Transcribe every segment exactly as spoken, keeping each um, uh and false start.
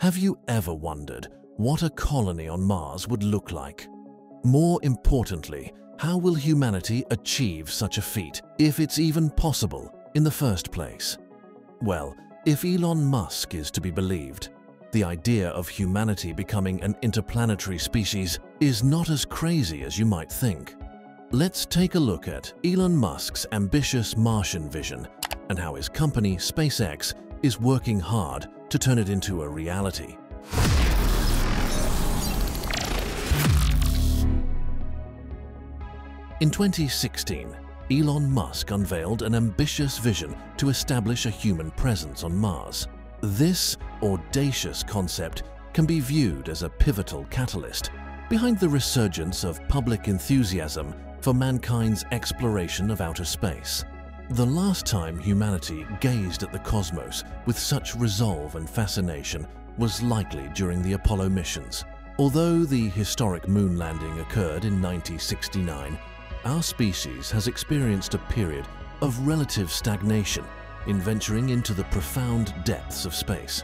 Have you ever wondered what a colony on Mars would look like? More importantly, how will humanity achieve such a feat, if it's even possible, in the first place? Well, if Elon Musk is to be believed, the idea of humanity becoming an interplanetary species is not as crazy as you might think. Let's take a look at Elon Musk's ambitious Martian vision and how his company, SpaceX, is working hard to turn it into a reality. In twenty sixteen, Elon Musk unveiled an ambitious vision to establish a human presence on Mars. This audacious concept can be viewed as a pivotal catalyst behind the resurgence of public enthusiasm for mankind's exploration of outer space. The last time humanity gazed at the cosmos with such resolve and fascination was likely during the Apollo missions. Although the historic moon landing occurred in nineteen sixty-nine, our species has experienced a period of relative stagnation in venturing into the profound depths of space.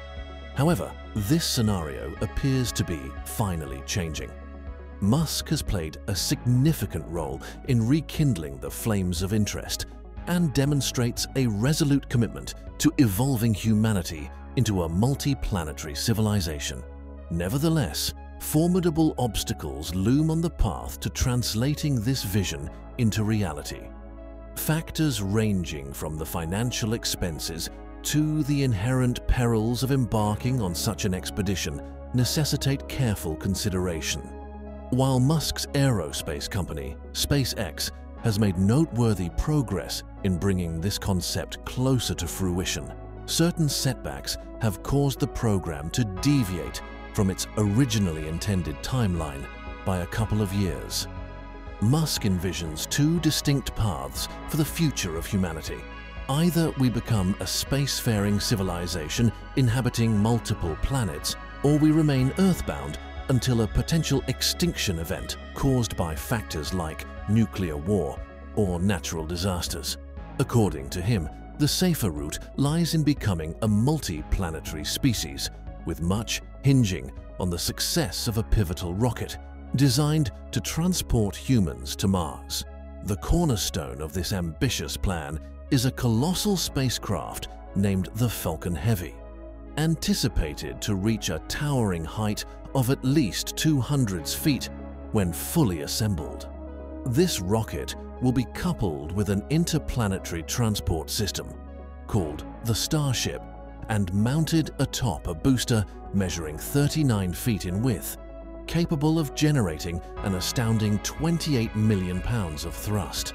However, this scenario appears to be finally changing. Musk has played a significant role in rekindling the flames of interest and demonstrates a resolute commitment to evolving humanity into a multi-planetary civilization. Nevertheless, formidable obstacles loom on the path to translating this vision into reality. Factors ranging from the financial expenses to the inherent perils of embarking on such an expedition necessitate careful consideration. While Musk's aerospace company, SpaceX, has made noteworthy progress in bringing this concept closer to fruition, certain setbacks have caused the program to deviate from its originally intended timeline by a couple of years. Musk envisions two distinct paths for the future of humanity. Either we become a spacefaring civilization inhabiting multiple planets, or we remain Earthbound until a potential extinction event caused by factors like nuclear war or natural disasters. According to him, the safer route lies in becoming a multi-planetary species, with much hinging on the success of a pivotal rocket designed to transport humans to Mars. The cornerstone of this ambitious plan is a colossal spacecraft named the Falcon Heavy, anticipated to reach a towering height of at least two hundred feet when fully assembled. This rocket will be coupled with an interplanetary transport system called the Starship and mounted atop a booster measuring thirty-nine feet in width, capable of generating an astounding twenty-eight million pounds of thrust.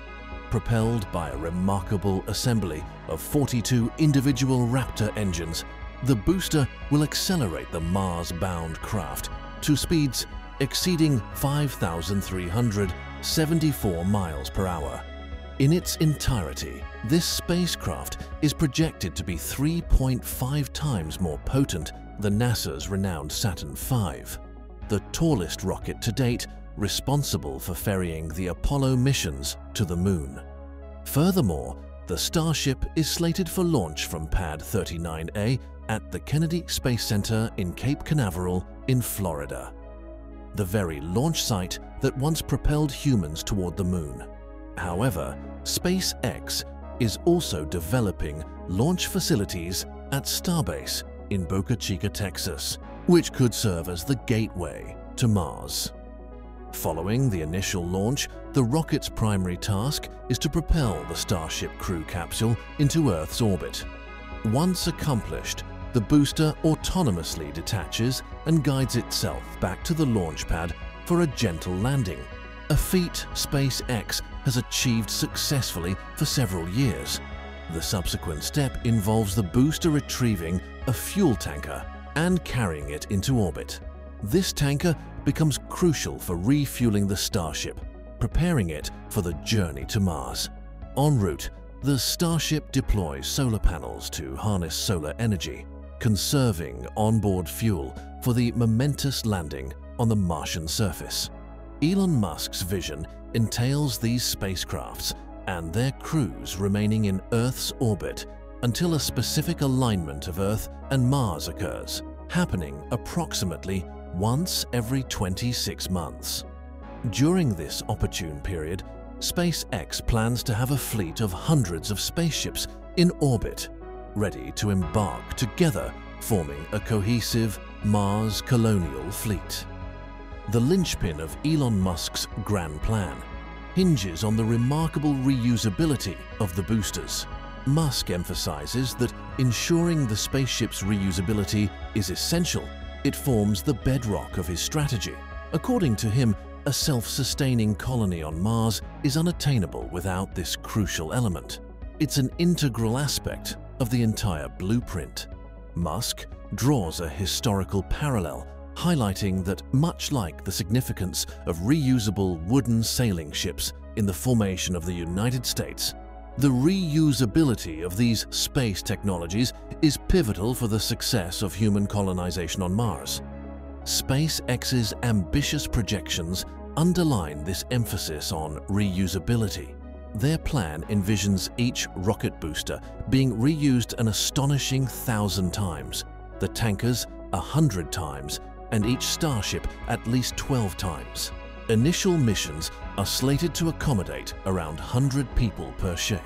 Propelled by a remarkable assembly of forty-two individual Raptor engines, the booster will accelerate the Mars-bound craft to speeds exceeding five thousand three hundred seventy-four miles per hour. In its entirety, this spacecraft is projected to be three point five times more potent than NASA's renowned Saturn five, the tallest rocket to date responsible for ferrying the Apollo missions to the Moon. Furthermore, the Starship is slated for launch from Pad thirty-nine A at the Kennedy Space Center in Cape Canaveral in Florida, the very launch site that once propelled humans toward the Moon. However, SpaceX is also developing launch facilities at Starbase in Boca Chica, Texas, which could serve as the gateway to Mars. Following the initial launch, the rocket's primary task is to propel the Starship crew capsule into Earth's orbit. Once accomplished, the booster autonomously detaches and guides itself back to the launch pad for a gentle landing, a feat SpaceX has achieved successfully for several years. The subsequent step involves the booster retrieving a fuel tanker and carrying it into orbit. This tanker becomes crucial for refueling the Starship, preparing it for the journey to Mars. En route, the Starship deploys solar panels to harness solar energy, conserving onboard fuel for the momentous landing on the Martian surface. Elon Musk's vision entails these spacecrafts and their crews remaining in Earth's orbit until a specific alignment of Earth and Mars occurs, happening approximately once every twenty-six months. During this opportune period, SpaceX plans to have a fleet of hundreds of spaceships in orbit, ready to embark together, forming a cohesive Mars colonial fleet. The linchpin of Elon Musk's grand plan hinges on the remarkable reusability of the boosters. Musk emphasizes that ensuring the spaceship's reusability is essential. It forms the bedrock of his strategy. According to him, a self-sustaining colony on Mars is unattainable without this crucial element. It's an integral aspect of the entire blueprint. Musk draws a historical parallel, highlighting that much like the significance of reusable wooden sailing ships in the formation of the United States, the reusability of these space technologies is pivotal for the success of human colonization on Mars. SpaceX's ambitious projections underline this emphasis on reusability. Their plan envisions each rocket booster being reused an astonishing thousand times, the tankers a hundred times, and each Starship at least twelve times. Initial missions are slated to accommodate around one hundred people per ship,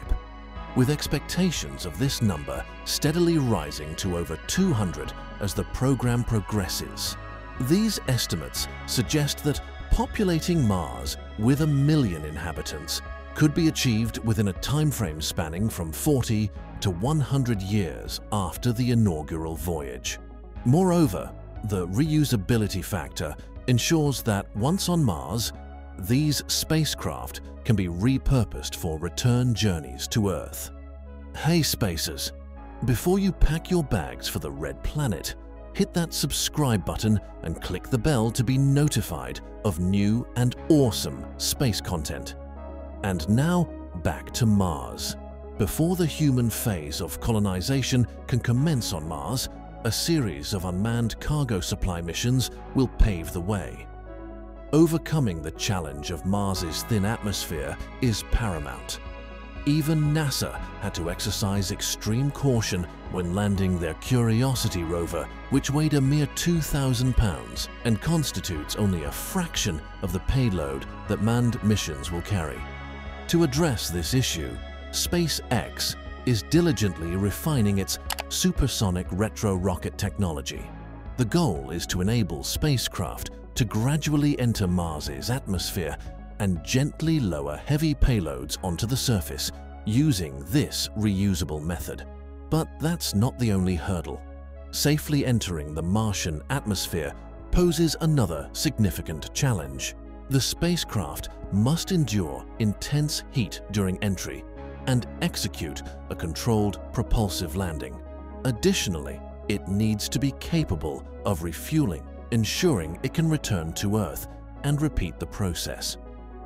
with expectations of this number steadily rising to over two hundred as the program progresses. These estimates suggest that populating Mars with a million inhabitants could be achieved within a timeframe spanning from forty to one hundred years after the inaugural voyage. Moreover, the reusability factor ensures that once on Mars, these spacecraft can be repurposed for return journeys to Earth. Hey Spacers, before you pack your bags for the Red Planet, hit that subscribe button and click the bell to be notified of new and awesome space content. And now, back to Mars. Before the human phase of colonization can commence on Mars, a series of unmanned cargo supply missions will pave the way. Overcoming the challenge of Mars's thin atmosphere is paramount. Even NASA had to exercise extreme caution when landing their Curiosity rover, which weighed a mere two thousand pounds and constitutes only a fraction of the payload that manned missions will carry. To address this issue, SpaceX is diligently refining its supersonic retro rocket technology. The goal is to enable spacecraft to gradually enter Mars's atmosphere and gently lower heavy payloads onto the surface using this reusable method. But that's not the only hurdle. Safely entering the Martian atmosphere poses another significant challenge. The spacecraft must endure intense heat during entry and execute a controlled propulsive landing. Additionally, it needs to be capable of refueling, ensuring it can return to Earth and repeat the process.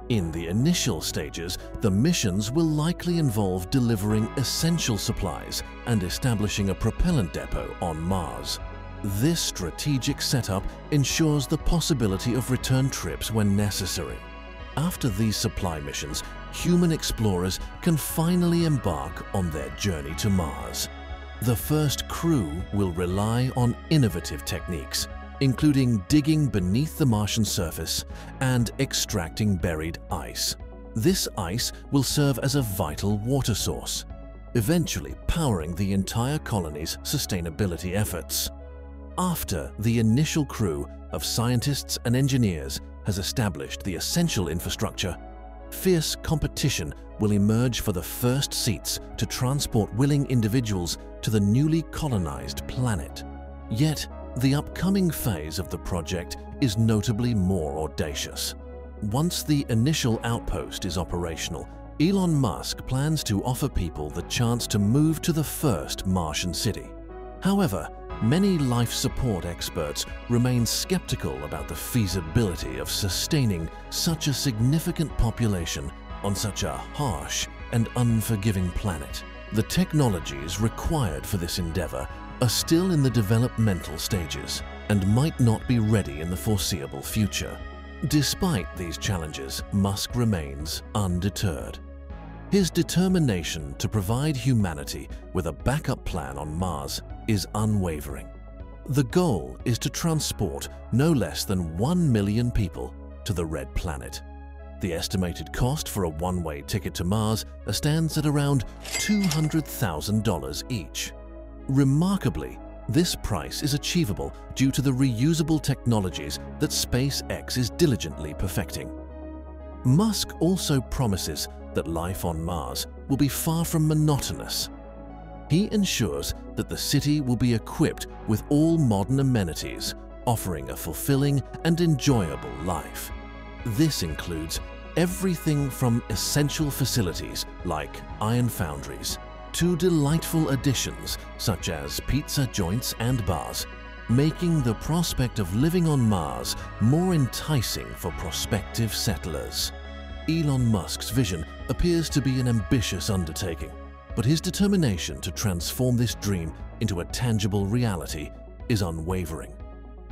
In the initial stages, the missions will likely involve delivering essential supplies and establishing a propellant depot on Mars. This strategic setup ensures the possibility of return trips when necessary. After these supply missions, human explorers can finally embark on their journey to Mars. The first crew will rely on innovative techniques, including digging beneath the Martian surface and extracting buried ice. This ice will serve as a vital water source, eventually powering the entire colony's sustainability efforts. After the initial crew of scientists and engineers has established the essential infrastructure, fierce competition will emerge for the first seats to transport willing individuals to the newly colonized planet. Yet, the upcoming phase of the project is notably more audacious. Once the initial outpost is operational, Elon Musk plans to offer people the chance to move to the first Martian city. However, many life support experts remain skeptical about the feasibility of sustaining such a significant population on such a harsh and unforgiving planet. The technologies required for this endeavor are still in the developmental stages and might not be ready in the foreseeable future. Despite these challenges, Musk remains undeterred. His determination to provide humanity with a backup plan on Mars is unwavering. The goal is to transport no less than one million people to the Red Planet. The estimated cost for a one-way ticket to Mars stands at around two hundred thousand dollars each. Remarkably, this price is achievable due to the reusable technologies that SpaceX is diligently perfecting. Musk also promises that life on Mars will be far from monotonous. He ensures that the city will be equipped with all modern amenities, offering a fulfilling and enjoyable life. This includes everything from essential facilities like iron foundries to delightful additions such as pizza joints and bars, making the prospect of living on Mars more enticing for prospective settlers. Elon Musk's vision appears to be an ambitious undertaking, but his determination to transform this dream into a tangible reality is unwavering.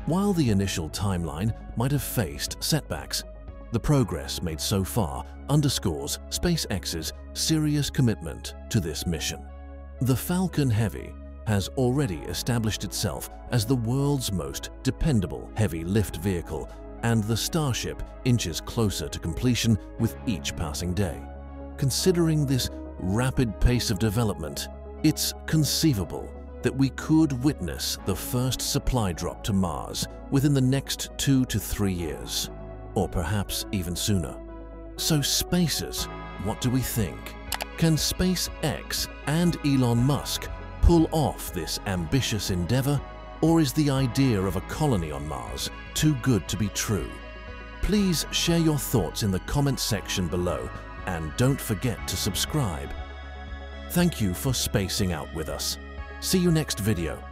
While the initial timeline might have faced setbacks, the progress made so far underscores SpaceX's serious commitment to this mission. The Falcon Heavy has already established itself as the world's most dependable heavy lift vehicle, and the Starship inches closer to completion with each passing day. Considering this rapid pace of development, it's conceivable that we could witness the first supply drop to Mars within the next two to three years, or perhaps even sooner. So spacers, what do we think? Can SpaceX and Elon Musk pull off this ambitious endeavor, or is the idea of a colony on Mars too good to be true? Please share your thoughts in the comments section below, and don't forget to subscribe. Thank you for spacing out with us. See you next video.